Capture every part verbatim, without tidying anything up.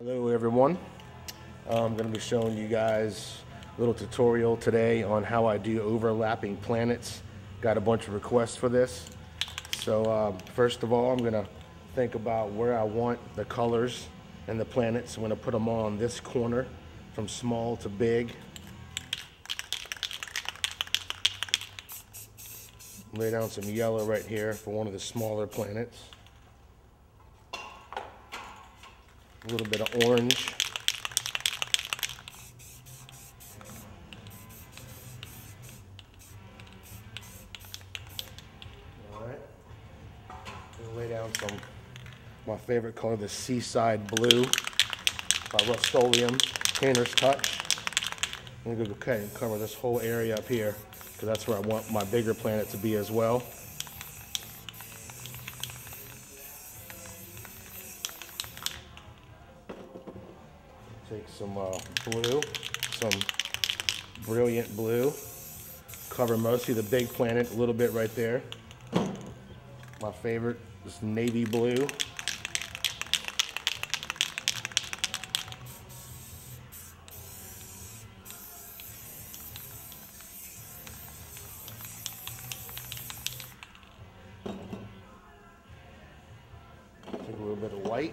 Hello everyone, I'm going to be showing you guys a little tutorial today on how I do overlapping planets. Got a bunch of requests for this. So uh, first of all, I'm going to think about where I want the colors and the planets. I'm going to put them on this corner from small to big. Lay down some yellow right here for one of the smaller planets. A little bit of orange. All right. I'm going to lay down some, my favorite color, the Seaside Blue by Rust-Oleum, Painter's Touch. I'm going to go ahead and cover this whole area up here because that's where I want my bigger planet to be as well. Take some uh, blue, some brilliant blue. Cover mostly the big planet, a little bit right there. My favorite is navy blue. Take a little bit of white.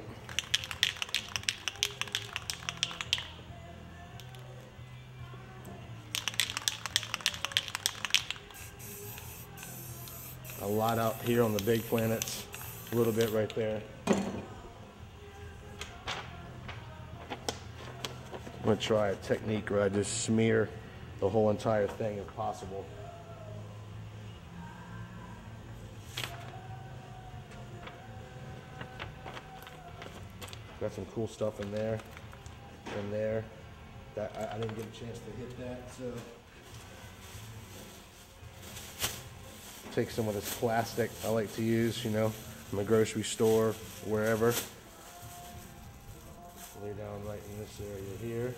A lot out here on the big planets, a little bit right there. I'm gonna try a technique where I just smear the whole entire thing if possible. Got some cool stuff in there, in there. That, I, I didn't get a chance to hit that, so. Take some of this plastic I like to use, you know, from the grocery store, wherever. Lay down right in this area here.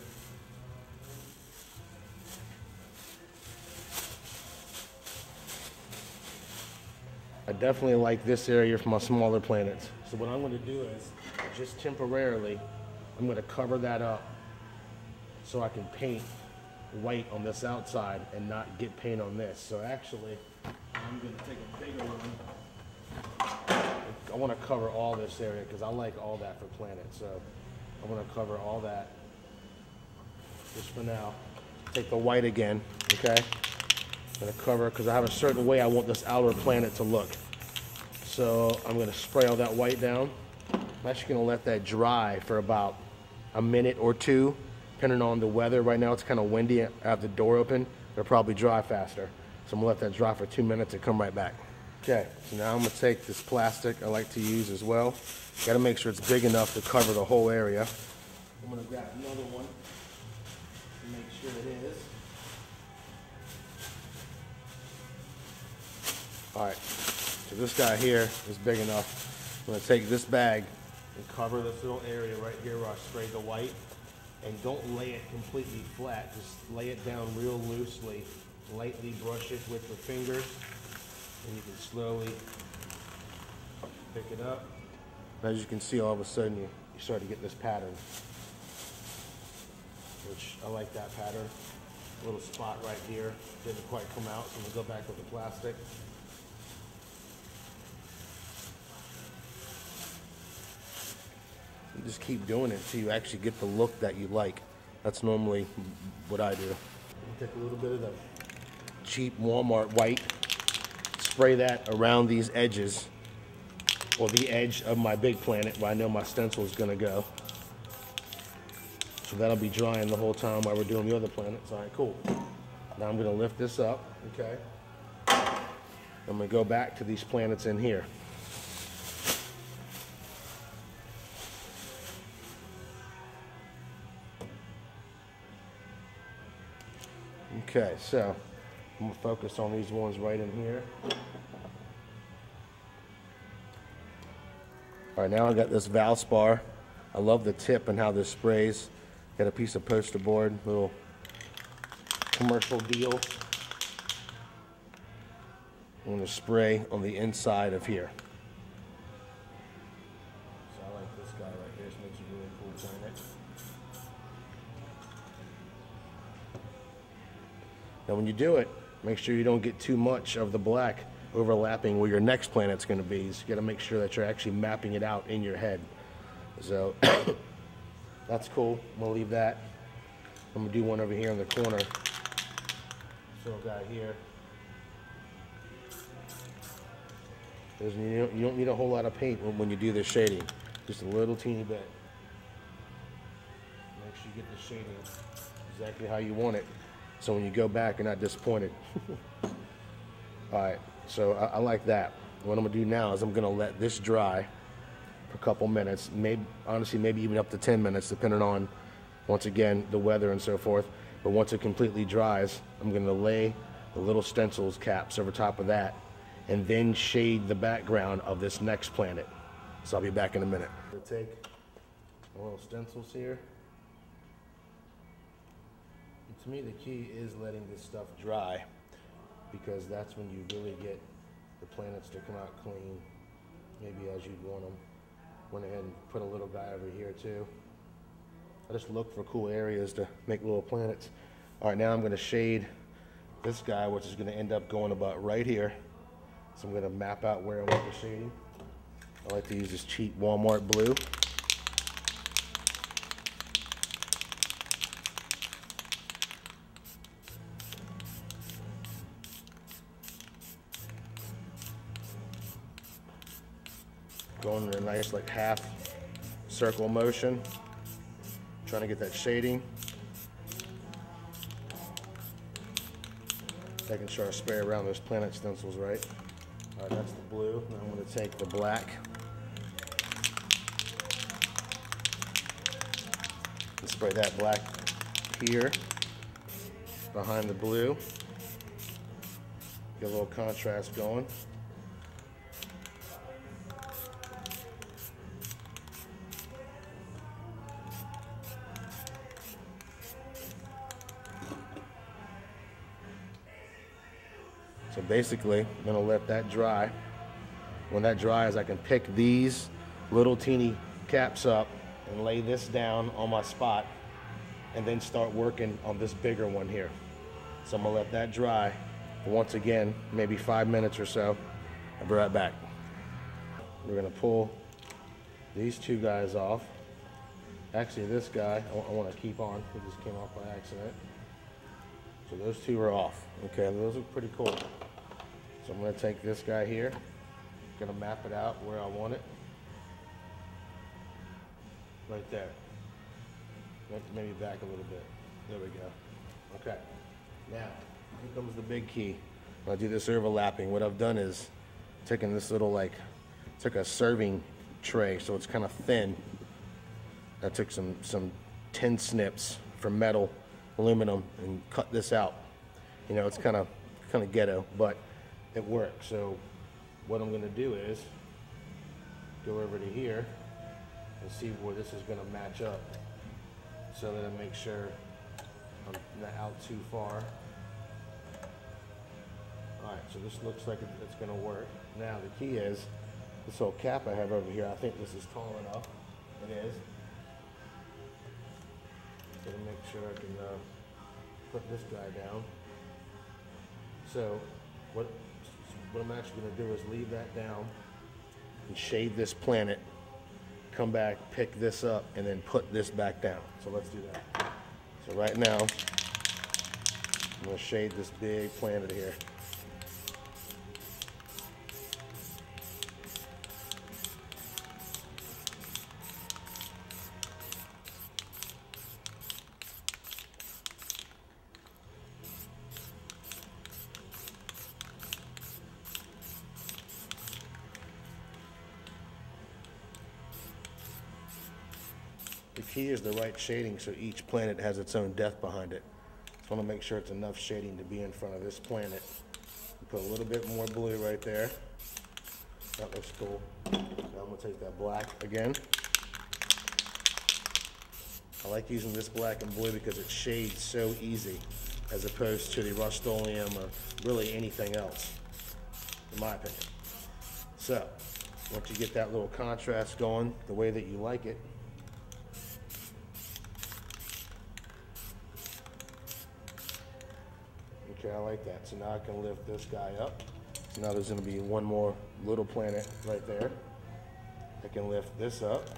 I definitely like this area for my smaller planets. So what I'm going to do is, just temporarily, I'm going to cover that up so I can paint white on this outside and not get paint on this. So actually, I'm going to take a bigger one. I want to cover all this area because I like all that for planet. So I want to cover all that just for now. Take the white again, okay? I'm going to cover because I have a certain way I want this outer planet to look. So I'm going to spray all that white down. I'm actually going to let that dry for about a minute or two, depending on the weather. Right now it's kind of windy. I have the door open. It'll probably dry faster. So I'm gonna let that dry for two minutes and come right back. Okay, so now I'm gonna take this plastic I like to use as well. Gotta make sure it's big enough to cover the whole area. I'm gonna grab another one to make sure it is. All right, so this guy here is big enough. I'm gonna take this bag and cover this little area right here where I sprayed the white. And don't lay it completely flat, just lay it down real loosely. Lightly brush it with your fingers, and you can slowly pick it up. As you can see, all of a sudden, you, you start to get this pattern, which I like that pattern. A little spot right here, didn't quite come out, so we'll go back with the plastic. You just keep doing it until you actually get the look that you like. That's normally what I do. Take a little bit of the cheap Walmart white, spray that around these edges, or the edge of my big planet where I know my stencil is going to go. So that'll be drying the whole time while we're doing the other planets. All right, cool. Now I'm going to lift this up, okay? I'm going to go back to these planets in here. Okay, so I'm gonna focus on these ones right in here. All right, now I got this Valspar. I love the tip and how this sprays. Got a piece of poster board, little commercial deal. I'm gonna spray on the inside of here. So I like this guy right here. This makes a really cool planet. Now when you do it, make sure you don't get too much of the black overlapping where your next planet's going to be. So you got to make sure that you're actually mapping it out in your head. So that's cool. I'm going to leave that. I'm going to do one over here in the corner. So I've got here. There's, you don't, you don't need a whole lot of paint when, when you do this shading. Just a little teeny bit. Make sure you get the shading exactly how you want it. So when you go back, you're not disappointed. All right, so I, I like that. What I'm gonna do now is I'm gonna let this dry for a couple minutes, maybe, honestly, maybe even up to ten minutes, depending on, once again, the weather and so forth. But once it completely dries, I'm gonna lay the little stencils caps over top of that and then shade the background of this next planet. So I'll be back in a minute. I'm gonna take my little stencils here. And to me, the key is letting this stuff dry, because that's when you really get the planets to come out clean, maybe as you'd want them. Went ahead and put a little guy over here too. I just look for cool areas to make little planets. All right, now I'm gonna shade this guy, which is gonna end up going about right here. So I'm gonna map out where I want the shading. I like to use this cheap Walmart blue. Going in a nice like half circle motion, trying to get that shading. Making sure I spray around those planet stencils right. All right, that's the blue. Now I'm going to take the black and spray that black here behind the blue. Get a little contrast going. So basically, I'm gonna let that dry. When that dries, I can pick these little teeny caps up and lay this down on my spot and then start working on this bigger one here. So I'm gonna let that dry. Once again, maybe five minutes or so. I'll be right back. We're gonna pull these two guys off. Actually, this guy, I wanna keep on, he just came off by accident. So those two are off. Okay, those look pretty cool. So I'm gonna take this guy here, gonna map it out where I want it. Right there. Maybe back a little bit. There we go. Okay, now, here comes the big key. When I do this overlapping, what I've done is taken this little like, took a serving tray, so it's kind of thin. I took some, some tin snips from metal, aluminum, and cut this out. You know, it's kind of kind of ghetto, but it works. So what I'm gonna do is go over to here and see where this is gonna match up so that I make sure I'm not out too far. All right, so this looks like it's gonna work. Now the key is this whole cap I have over here. I think this is tall enough. It is. So to make sure I can uh, put this guy down. So what, what I'm actually going to do is leave that down and shade this planet, come back, pick this up, and then put this back down. So let's do that. So right now, I'm going to shade this big planet here. The key is the right shading, so each planet has its own depth behind it. Just want to make sure it's enough shading to be in front of this planet. Put a little bit more blue right there. That looks cool. Now I'm going to take that black again. I like using this black and blue because it shades so easy as opposed to the Rust-Oleum or really anything else, in my opinion. So, once you get that little contrast going the way that you like it, Okay, I like that. So now I can lift this guy up. So now there's going to be one more little planet right there. I can lift this up.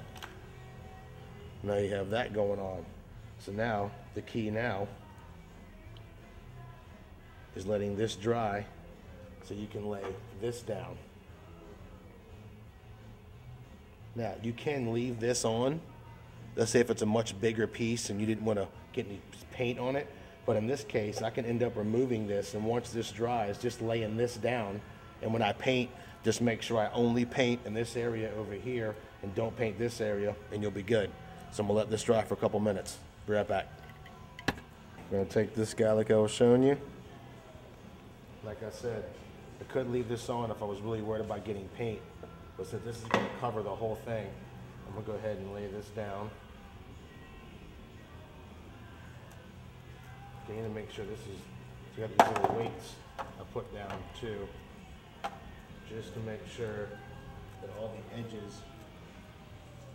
Now you have that going on. So now the key now is letting this dry so you can lay this down. Now you can leave this on. Let's say if it's a much bigger piece and you didn't want to get any paint on it, but in this case I can end up removing this, and once this dries, just laying this down, and when I paint, just make sure I only paint in this area over here and don't paint this area, and you'll be good. So I'm gonna let this dry for a couple minutes. Be right back. I'm gonna take this guy like I was showing you. Like I said, I could leave this on if I was really worried about getting paint, but since this is gonna cover the whole thing, I'm gonna go ahead and lay this down. Okay, and make sure this is, you got these little weights I put down too, just to make sure that all the edges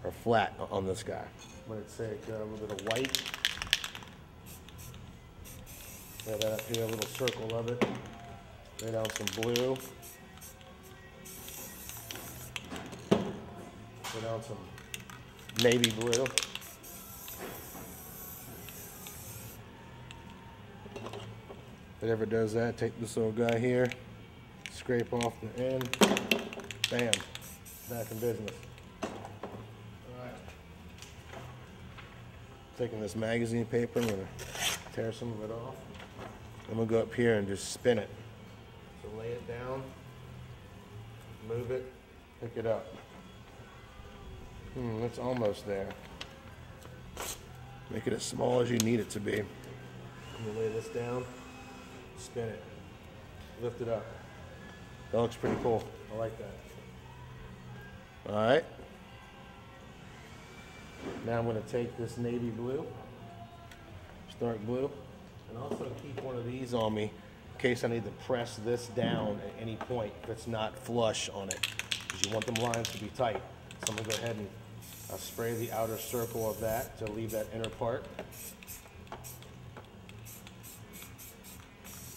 are flat on this guy. I'm going to take a little bit of white, lay that up here, a little circle of it, lay down some blue, lay down some navy blue. Whatever does that, take this little guy here, scrape off the end, bam, back in business. Taking this magazine paper, I'm gonna tear some of it off. I'm gonna go up here and just spin it. So lay it down, move it, pick it up. Hmm, it's almost there. Make it as small as you need it to be. I'm gonna lay this down, spin it, lift it up. That looks pretty cool. I like that. All right. Now I'm going to take this navy blue, dark blue, and also keep one of these on me in case I need to press this down at any point if it's not flush on it, because you want them lines to be tight. So I'm going to go ahead and I'll spray the outer circle of that to leave that inner part.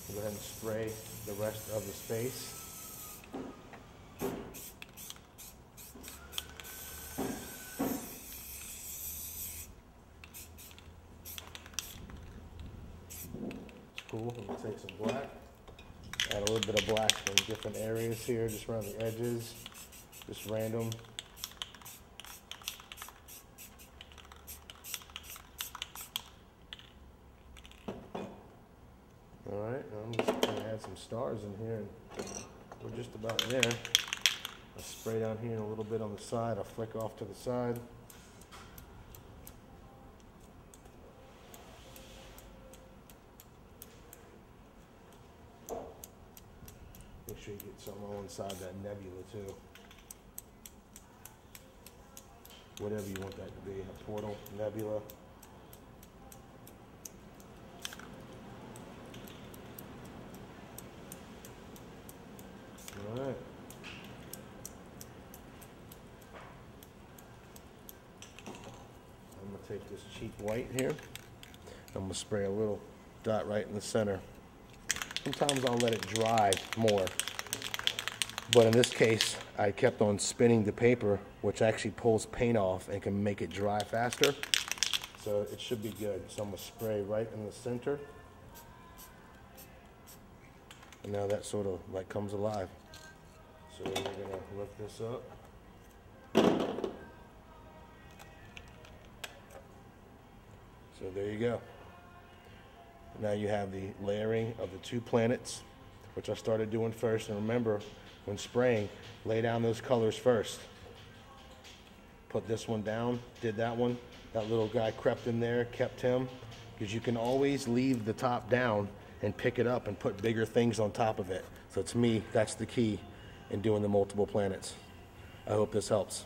I'll go ahead and spray the rest of the space. Cool. I'm going to take some black, add a little bit of black from different areas here, just around the edges, just random. Alright, I'm just going to add some stars in here, and we're just about there. I'll spray down here and a little bit on the side, I'll flick off to the side. Make sure you get some all inside that nebula too. Whatever you want that to be, a portal, nebula. All right. I'm gonna take this cheap white here. I'm gonna spray a little dot right in the center. Sometimes I'll let it dry more, but in this case I kept on spinning the paper, which actually pulls paint off and can make it dry faster, so it should be good. So I'm going to spray right in the center, and now that sort of like comes alive. So we're going to lift this up. So there you go. Now you have the layering of the two planets, which I started doing first. And remember, when spraying, lay down those colors first. Put this one down, did that one. That little guy crept in there, kept him. Because you can always leave the top down and pick it up and put bigger things on top of it. So to me, that's the key in doing the multiple planets. I hope this helps.